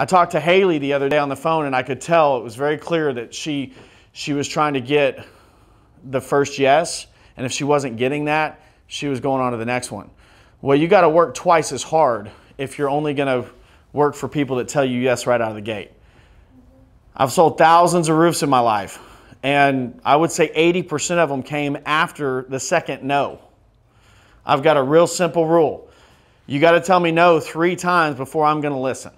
I talked to Haley the other day on the phone, and I could tell it was very clear that she was trying to get the first yes, and if she wasn't getting that, she was going on to the next one. Well, you got to work twice as hard if you're only going to work for people that tell you yes right out of the gate. I've sold thousands of roofs in my life, and I would say 80% of them came after the second no. I've got a real simple rule. You got to tell me no 3 times before I'm going to listen.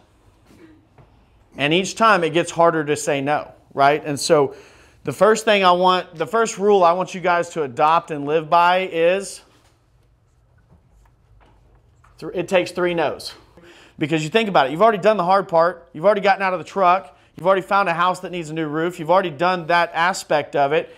And each time it gets harder to say no, right? And so the first thing I want, the first rule I want you guys to adopt and live by is it takes 3 no's. Because you think about it, you've already done the hard part. You've already gotten out of the truck. You've already found a house that needs a new roof. You've already done that aspect of it.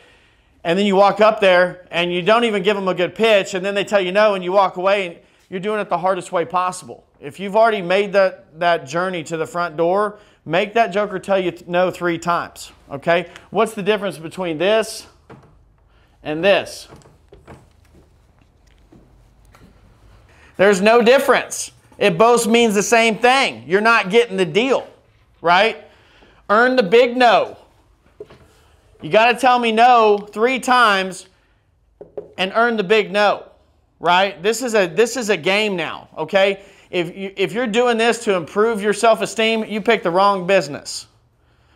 And then you walk up there and you don't even give them a good pitch, and then they tell you no and you walk away, and you're doing it the hardest way possible. If you've already made that journey to the front door, make that joker tell you no 3 times, okay? What's the difference between this and this? There's no difference. It both means the same thing. You're not getting the deal, right? Earn the big no. You got to tell me no 3 times and earn the big no, right? This is a game now, okay? If you're doing this to improve your self-esteem, you pick the wrong business,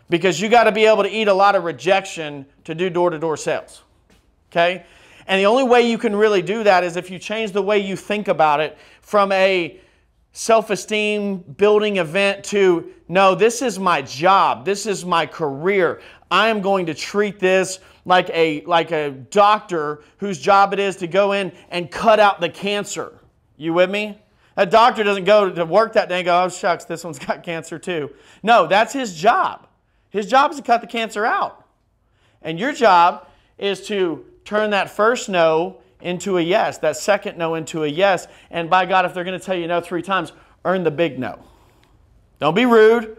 because you got to be able to eat a lot of rejection to do door-to-door sales, okay? And the only way you can really do that is if you change the way you think about it from a self-esteem building event to, no, this is my job, this is my career. I am going to treat this like a doctor whose job it is to go in and cut out the cancer. You with me? A doctor doesn't go to work that day and go, oh, shucks, this one's got cancer too. No, that's his job. His job is to cut the cancer out. And your job is to turn that first no into a yes, that second no into a yes, and by God, if they're going to tell you no 3 times, earn the big no. Don't be rude.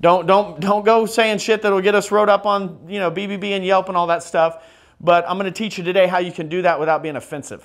Don't go saying shit that'll get us wrote up on BBB and Yelp and all that stuff. But I'm going to teach you today how you can do that without being offensive.